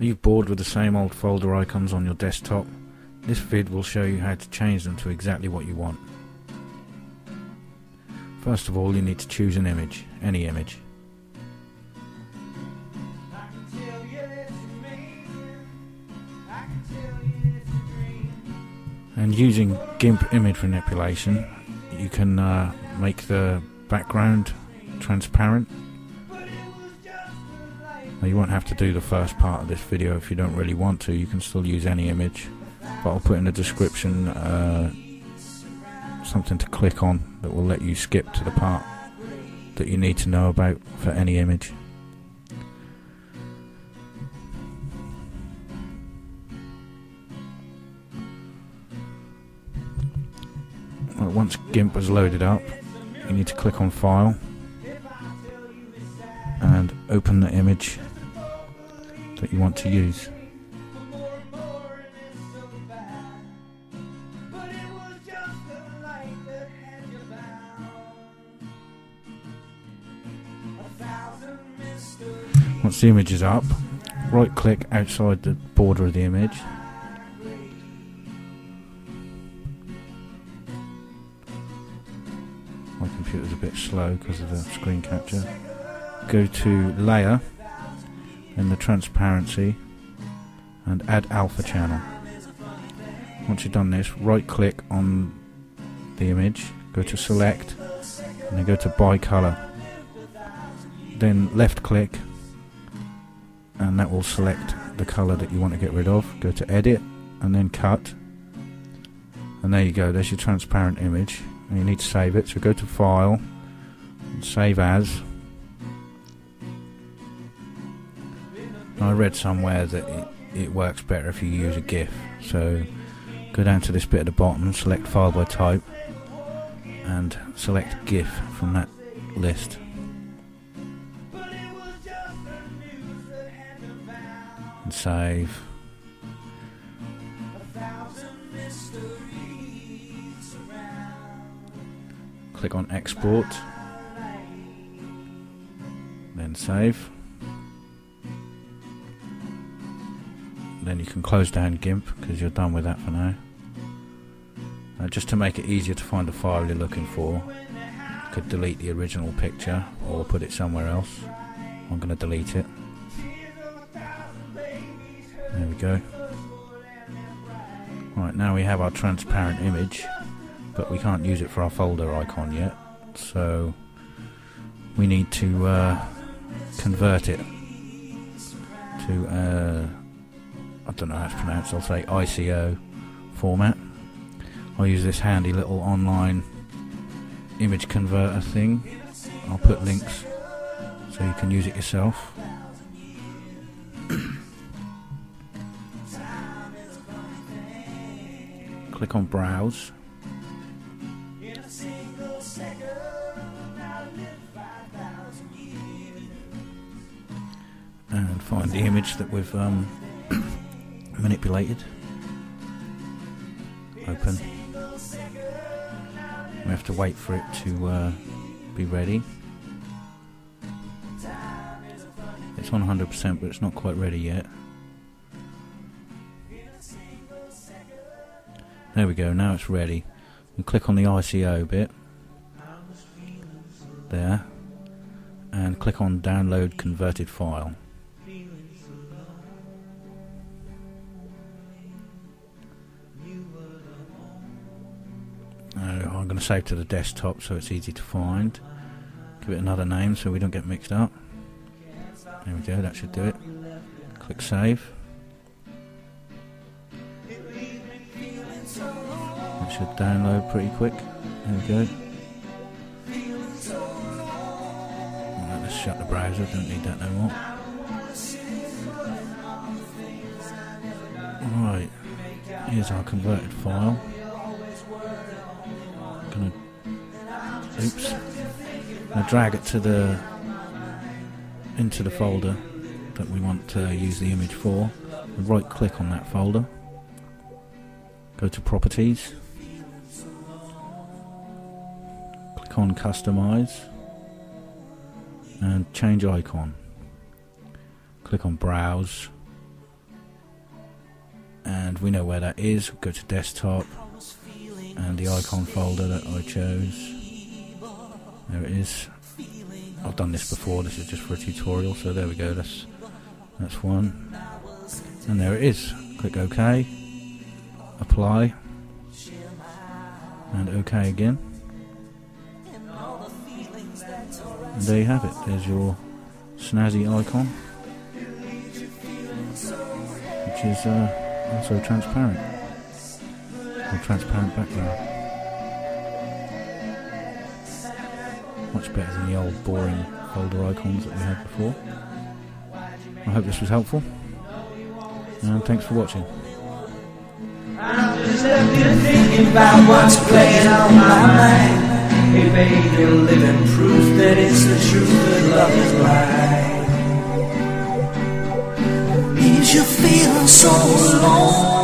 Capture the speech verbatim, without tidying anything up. Are you bored with the same old folder icons on your desktop? This vid will show you how to change them to exactly what you want. First of all, you need to choose an image, any image. And using GIMP image manipulation, you can uh, make the background transparent. Now, you won't have to do the first part of this video if you don't really want to. You can still use any image, but I'll put in the description uh, something to click on that will let you skip to the part that you need to know about for any image. Well, once GIMP is loaded up, you need to click on File and open the image that you want to use. Once the image is up, right click outside the border of the image . My computer's a bit slow because of the screen capture . Go to Layer, then the Transparency, and add Alpha Channel. Once you've done this, right click on the image, go to Select, and then go to By Color. Then left click, and that will select the color that you want to get rid of. Go to Edit, and then Cut. And there you go, there's your transparent image. And you need to save it, so go to File, and Save As. I read somewhere that it, it works better if you use a GIF, so go down to this bit at the bottom, select File by Type, and select GIF from that list. And save. Click on Export, then save. Then you can close down GIMP because you're done with that for now. Now, just to make it easier to find the file you're looking for, you could delete the original picture or put it somewhere else. I'm going to delete it. There we go. Right, now we have our transparent image, but we can't use it for our folder icon yet, so we need to uh, convert it to uh, I don't know how it's pronounced, I'll say I C O format. I'll use this handy little online image converter thing. I'll put links so you can use it yourself. Click on Browse. And find the image that we've um, manipulated. Open. We have to wait for it to uh, be ready. It's on one hundred percent, but it's not quite ready yet. There we go, now it's ready. We click on the I C O bit there and click on Download Converted File. I'm going to save to the desktop so it's easy to find. Give it another name so we don't get mixed up. There we go, that should do it. Click Save. It should download pretty quick. There we go. Right, let's shut the browser, don't need that no more. Right, here's our converted file. Gonna, oops. I'm gonna drag it to the into the folder that we want to use the image for. Right click on that folder. Go to Properties. Click on Customize and Change Icon. Click on Browse and we know where that is. Go to desktop and the icon folder that I chose. There it is. I've done this before, this is just for a tutorial, so there we go, that's, that's one. And there it is. Click OK, apply, and OK again. And there you have it, there's your snazzy icon, which is uh, also transparent, or transparent background. Much better than the old boring folder icons that we had before. I hope this was helpful, and thanks for watching. I'm just left here thinking about what's playing on my mind. It may be living proof that it's the truth that love is blind. Leaves you feeling so alone.